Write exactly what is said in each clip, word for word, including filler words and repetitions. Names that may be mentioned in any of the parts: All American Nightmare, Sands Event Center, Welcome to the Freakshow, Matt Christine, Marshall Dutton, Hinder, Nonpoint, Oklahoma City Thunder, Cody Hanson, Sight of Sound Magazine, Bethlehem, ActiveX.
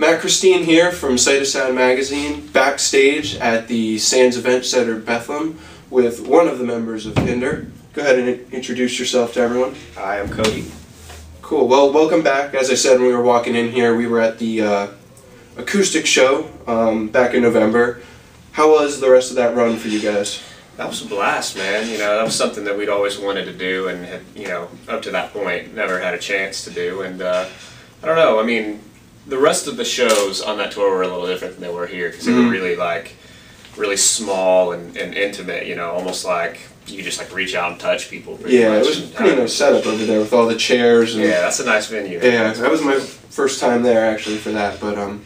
Matt Christine here from Sight of Sound Magazine, backstage at the Sands Event Center, Bethlehem, with one of the members of Hinder. Go ahead and introduce yourself to everyone. Hi, I'm Cody. Cool. Well, welcome back. As I said when we were walking in here, we were at the uh, acoustic show um, back in November. How was the rest of that run for you guys? That was a blast, man. You know, that was something that we'd always wanted to do and had, you know, up to that point, never had a chance to do. And uh, I don't know, I mean, the rest of the shows on that tour were a little different than they were here because they were really like really small and, and intimate, you know, almost like you just like reach out and touch people. Yeah, much. It was pretty nice setup over there with all the chairs. And, yeah, that's a nice venue. Yeah, that was my first time there actually for that. But um,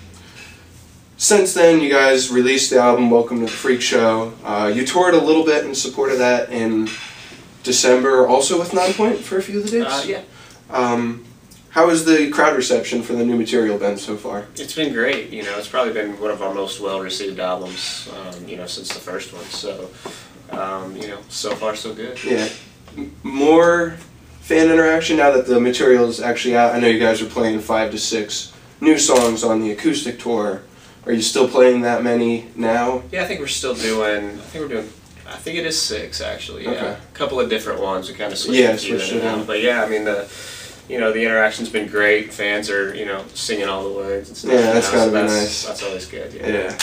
since then, you guys released the album Welcome to the Freakshow. Uh, you toured a little bit in support of that in December, also with Nonpoint for a few of the dates. Uh, yeah. Um, How has the crowd reception for the new material been so far? It's been great. You know, it's probably been one of our most well-received albums, um, you know, since the first one. So, um, you know, so far so good. Yeah. More fan interaction now that the material is actually out. I know you guys are playing five to six new songs on the acoustic tour. Are you still playing that many now? Yeah, I think we're still doing, I think we're doing, I think it is six actually, yeah. Okay. A couple of different ones. We kind of switched, yeah, switched it out. But yeah, I mean, the... You know, the interaction's been great. Fans are, you know, singing all the words and stuff. Yeah, that's gotta be nice. That's always good, yeah. Yeah.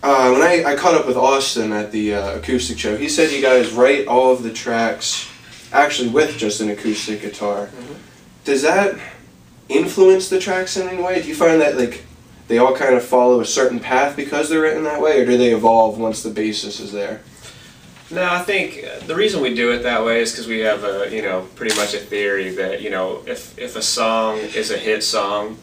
Uh, when I, I caught up with Austin at the uh, acoustic show, he said you guys write all of the tracks actually with just an acoustic guitar. Mm-hmm. Does that influence the tracks in any way? Do you find that, like, they all kind of follow a certain path because they're written that way, or do they evolve once the basis is there? No, I think the reason we do it that way is because we have a, you know, pretty much a theory that, you know, if, if a song is a hit song,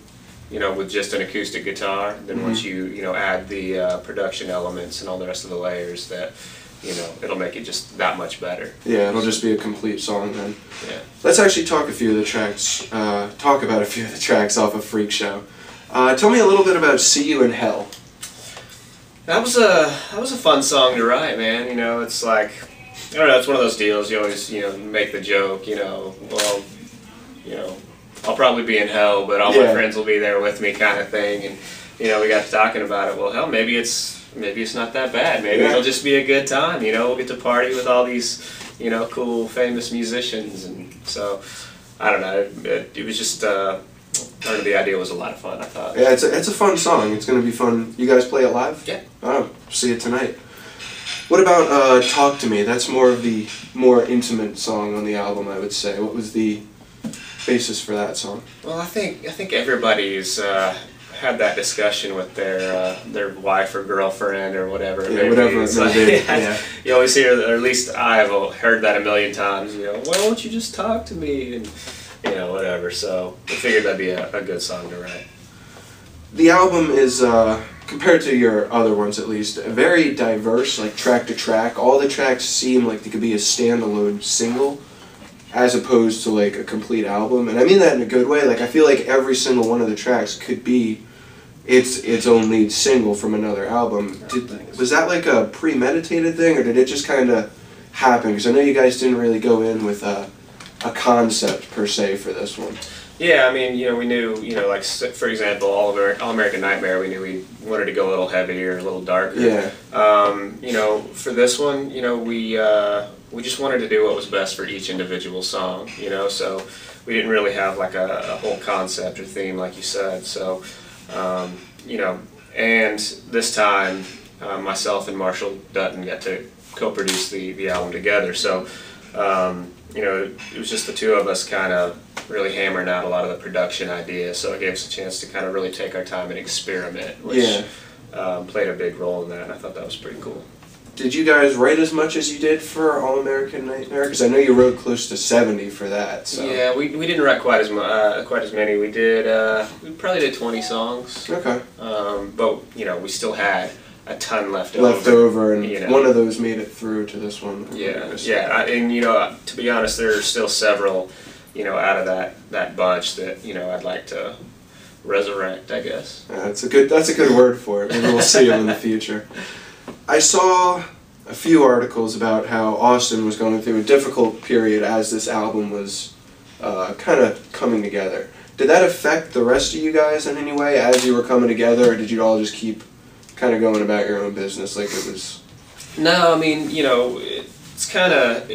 you know, with just an acoustic guitar, then mm-hmm. once you, you know, add the uh, production elements and all the rest of the layers that, you know, it'll make it just that much better. Yeah, it'll just be a complete song then. Yeah. Let's actually talk a few of the tracks, uh, talk about a few of the tracks off of Freak Show. Uh, tell me a little bit about See You in Hell. That was a that was a fun song to write, man. You know, it's like, I don't know, it's one of those deals. You always, you know, make the joke, you know, well, you know, I'll probably be in hell, but all yeah. my friends will be there with me, kind of thing. And you know, we got to talking about it. Well, hell, maybe it's maybe it's not that bad. Maybe yeah. it'll just be a good time. You know, we'll get to party with all these, you know, cool, famous musicians. And so, I don't know. It, it was just. Uh, I mean, the idea was a lot of fun, I thought. Yeah, it's a, it's a fun song. It's going to be fun. You guys play it live? Yeah. Oh, see it tonight. What about uh, Talk to Me? That's more of the more intimate song on the album, I would say. What was the basis for that song? Well, I think I think everybody's uh, had that discussion with their uh, their wife or girlfriend or whatever. Yeah, maybe. Whatever it's like. Yeah. Yeah. You always hear, or at least I've heard that a million times. You know, why don't you just talk to me? And, you know, whatever, so I figured that'd be a, a good song to write. The album is, uh, compared to your other ones at least, very diverse, like track to track. All the tracks seem like they could be a standalone single as opposed to like a complete album. And I mean that in a good way. Like, I feel like every single one of the tracks could be its its own lead single from another album. Did, was that like a premeditated thing, or did it just kind of happen? Because I know you guys didn't really go in with... Uh, a concept per se for this one. Yeah, I mean, you know, we knew, you know, like for example, all of our All American Nightmare, we knew we wanted to go a little heavier, a little darker. Yeah. Um, you know, for this one, you know, we uh, we just wanted to do what was best for each individual song. You know, so we didn't really have like a, a whole concept or theme, like you said. So, um, you know, and this time, uh, myself and Marshall Dutton got to co-produce the the album together. So. Um, you know, it was just the two of us kind of really hammering out a lot of the production ideas, so it gave us a chance to kind of really take our time and experiment, which yeah. um, played a big role in that, and I thought that was pretty cool. Did you guys write as much as you did for All American Nightmare? Because I know you wrote close to seventy for that. So. Yeah, we, we didn't write quite as mu uh, quite as many. We did uh, we probably did twenty songs. Okay. Um, but you know, we still had a ton left over. Left over, and you know, one of those made it through to this one. Yeah, yeah, I, and you know, to be honest, there are still several, you know, out of that that bunch that you know I'd like to resurrect, I guess. Yeah, that's a good that's a good word for it. Maybe we'll see them in the future. I saw a few articles about how Austin was going through a difficult period as this album was uh, kind of coming together. Did that affect the rest of you guys in any way as you were coming together, or did you all just keep kind of going about your own business like it was? No, I mean, you know, it's kind of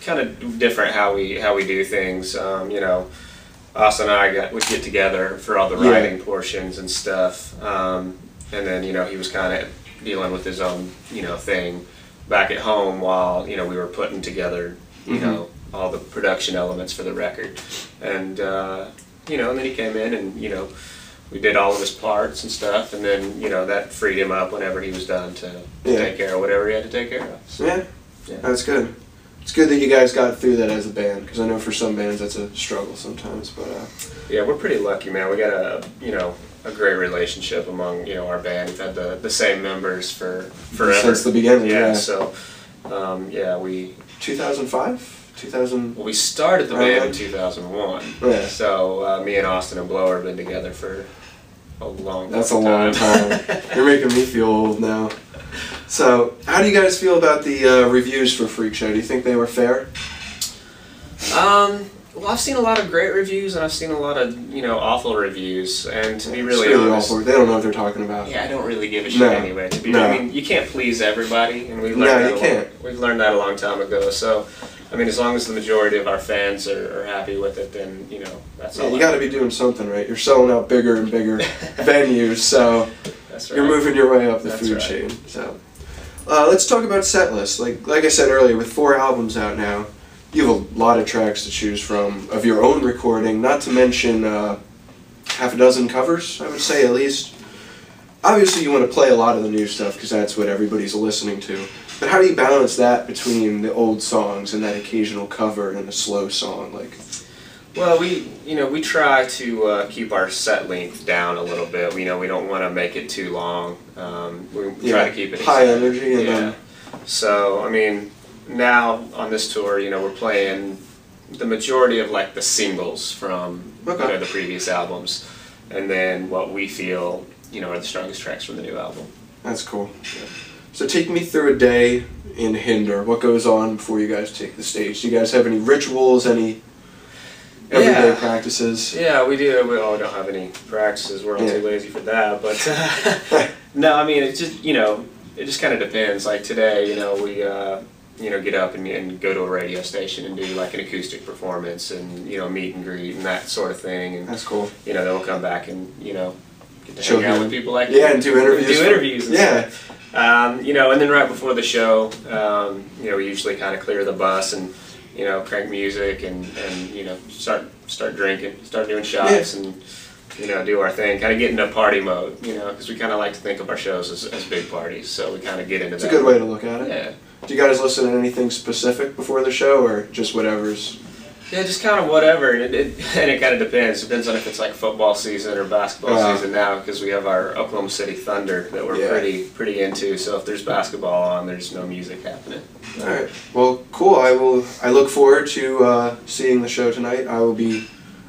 kind of different how we how we do things. Um, you know, us and I got, would get together for all the writing yeah. portions and stuff, um, and then you know he was kind of dealing with his own you know thing back at home while you know we were putting together you mm-hmm. know all the production elements for the record, and. Uh, You know, and then he came in and, you know, we did all of his parts and stuff, and then, you know, that freed him up whenever he was done to, to yeah. take care of whatever he had to take care of. So, yeah. yeah, that's good. It's good that you guys got through that as a band, because I know for some bands that's a struggle sometimes, but... Uh, yeah, we're pretty lucky, man. We got a, you know, a great relationship among, you know, our band. We've had the, the same members for forever. Since the beginning, yeah. yeah. So, um, yeah, we... two thousand five? two thousand Well, we started the band in two thousand one. Yeah. So uh, me and Austin and Blower have been together for a long time. That's a long time. You're making me feel old now. So how do you guys feel about the uh, reviews for Freak Show? Do you think they were fair? Um, well, I've seen a lot of great reviews, and I've seen a lot of, you know, awful reviews. And to yeah, be really, really honest... Awful. They don't know what they're talking about. Yeah, I don't really give a shit no. anyway. To be no. I mean, you can't please everybody, and we learned no, that you can't. Long, we've learned that a long time ago, so... I mean, as long as the majority of our fans are, are happy with it, then, you know, that's all. Yeah, you got to be doing something, right? You're selling out bigger and bigger venues, so that's right. You're moving your way up the that's food right. chain. So, uh, let's talk about set lists. Like, like I said earlier, with four albums out now, you have a lot of tracks to choose from of your own recording, not to mention uh, half a dozen covers, I would say, at least. Obviously, you want to play a lot of the new stuff because that's what everybody's listening to. But how do you balance that between the old songs and that occasional cover and a slow song? Like, well, we you know we try to uh, keep our set length down a little bit. We know we don't want to make it too long. Um, we yeah, try to keep it high exact. energy. And yeah. Then... So I mean, now on this tour, you know, we're playing the majority of like the singles from okay. you know, the previous albums, and then what we feel you know are the strongest tracks from the new album. That's cool. Yeah. So take me through a day in Hinder. What goes on before you guys take the stage? Do you guys have any rituals, any everyday yeah. practices? Yeah, we do. We all don't have any practices. We're all yeah. too lazy for that. But uh, no, I mean, it just, you know, it just kind of depends. Like today, you know, we, uh, you know, get up and, and go to a radio station and do like an acoustic performance and, you know, meet and greet and that sort of thing. And, that's cool. You know, then we'll come back and, you know, get to hang Show out him. with people like Yeah, and do interviews. Do interviews and yeah. stuff. Um, you know, and then right before the show, um, you know, we usually kind of clear the bus and, you know, crank music and, and you know, start start drinking, start doing shots yeah. and, you know, do our thing, kind of get into party mode, you know, because we kind of like to think of our shows as, as big parties, so we kind of get into it's that. It's a good way to look at it. Yeah. Do you guys listen to anything specific before the show or just whatever's... Yeah, just kind of whatever, and it, it, and it kind of depends. Depends on if it's like football season or basketball uh, season now, because we have our Oklahoma City Thunder that we're yeah. pretty pretty into. So if there's basketball on, there's no music happening. All right. Well, cool. I will. I look forward to uh, seeing the show tonight. I will be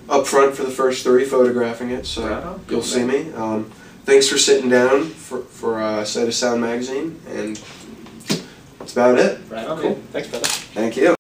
up front for the first three, photographing it, so wow, you'll see me. Um, thanks for sitting down for for uh, Sight of Sound Magazine, and that's about it. Right on. Cool. Man. Thanks, brother. Thank you.